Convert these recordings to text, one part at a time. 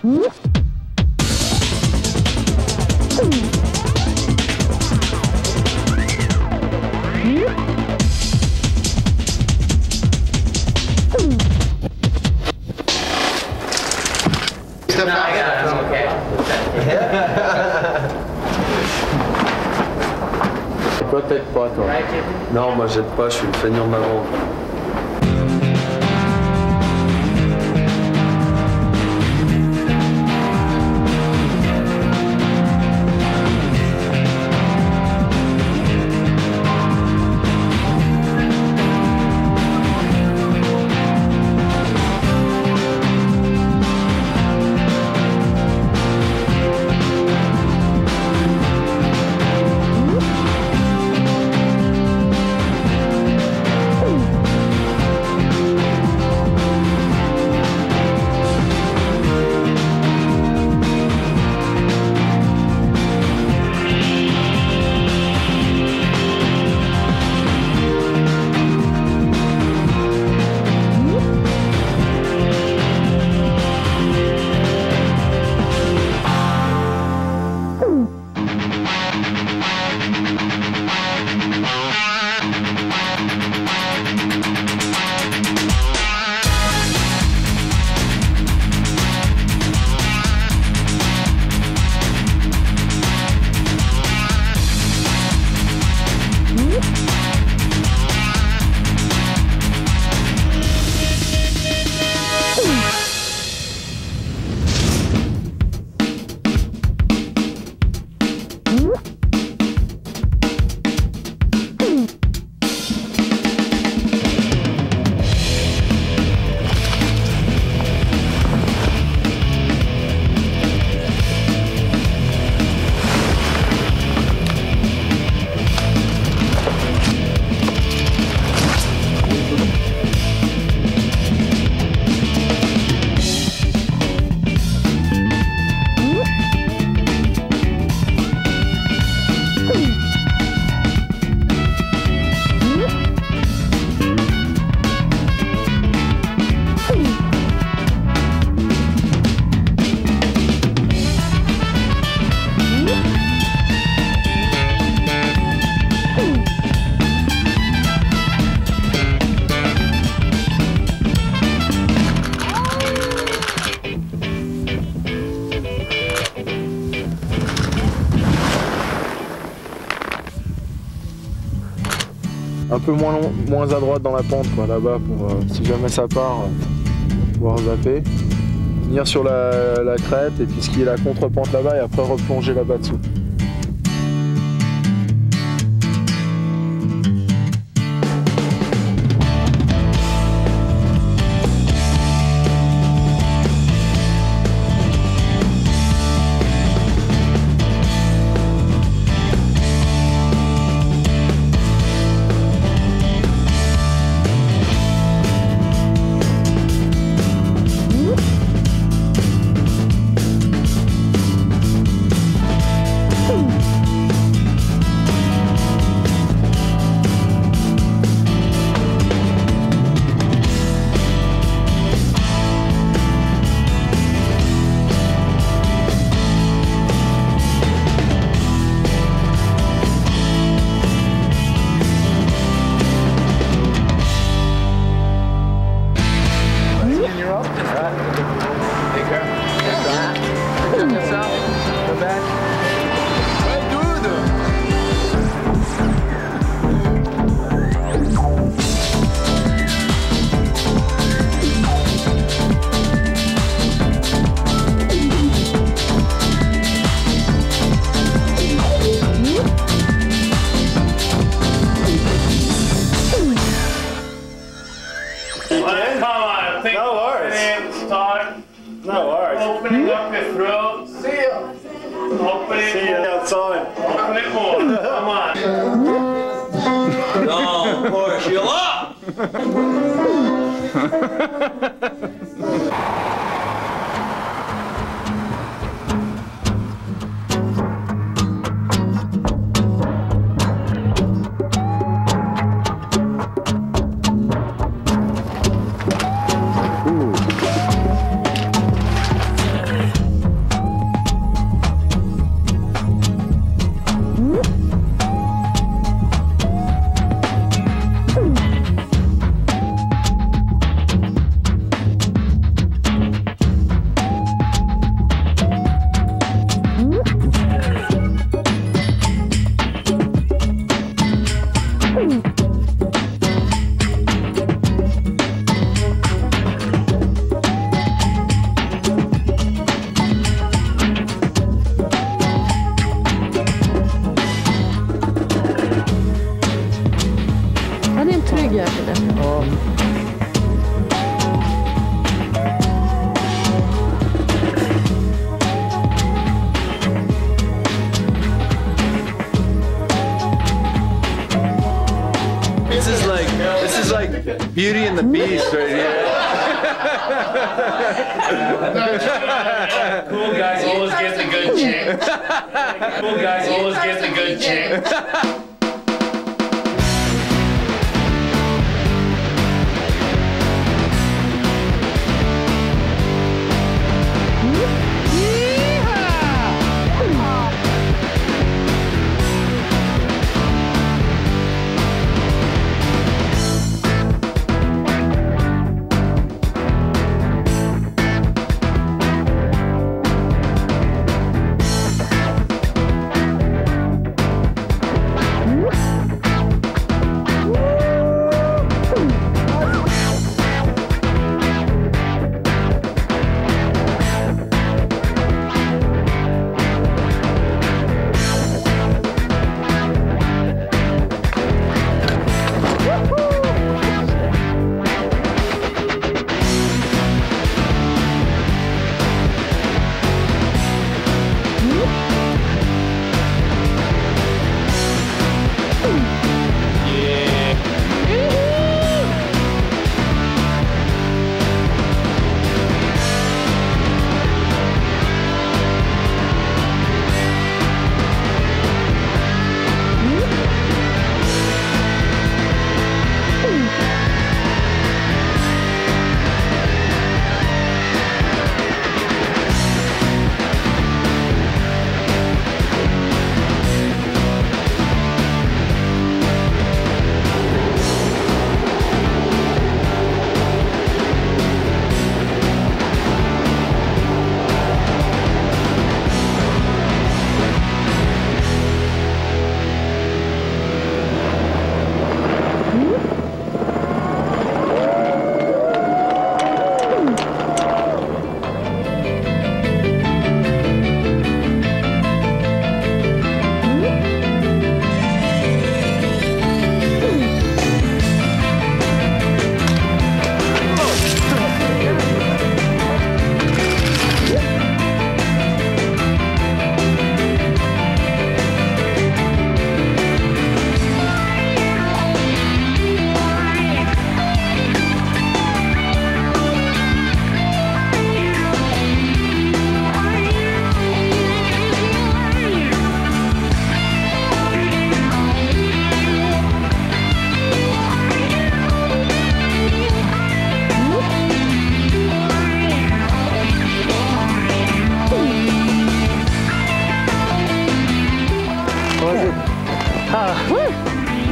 Peut-être pas, toi. Non, moi, jette pas, je suis le feignant de ma ronde. Un peu moins à droite dans la pente là-bas pour si jamais ça part pouvoir zapper, venir sur la crête et puis skier la contre-pente là-bas et après replonger là-bas dessous. This is like Beauty and the Beast right here. Cool guys always get the good chick. Cool guys always get the good chick.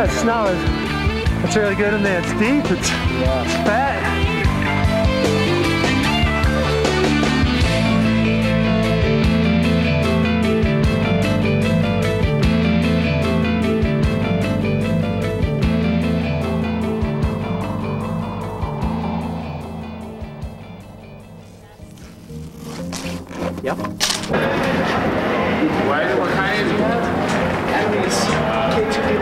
That smell is, it's really good in there. It's deep, it's fat. Yep. What kind is that? K2D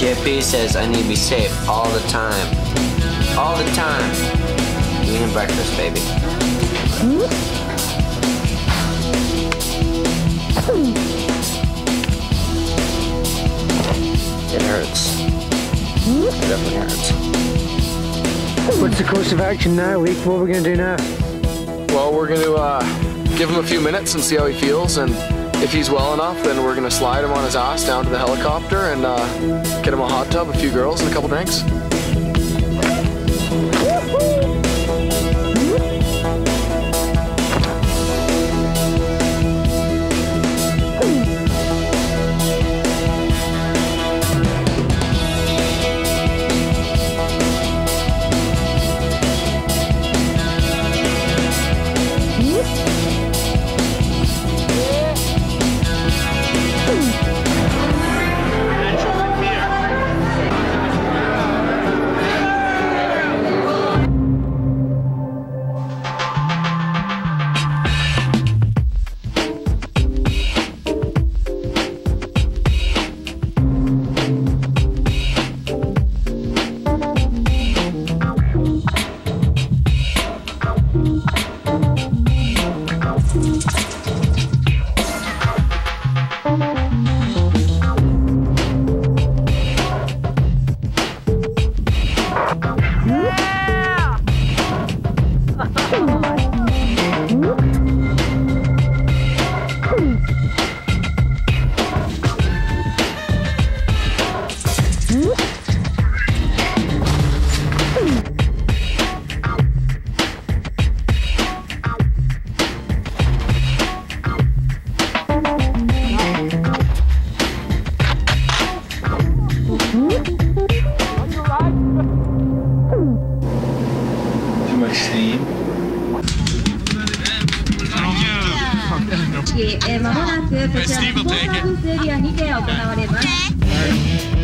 JP says I need to be safe all the time. All the time. Give me breakfast, baby. It hurts. It definitely hurts. What's the course of action now, Leek? What are we going to do now? Well, we're going to give him a few minutes and see how he feels, and if he's well enough, then we're gonna slide him on his ass down to the helicopter and get him a hot tub, a few girls, and a couple drinks. Steve will take it.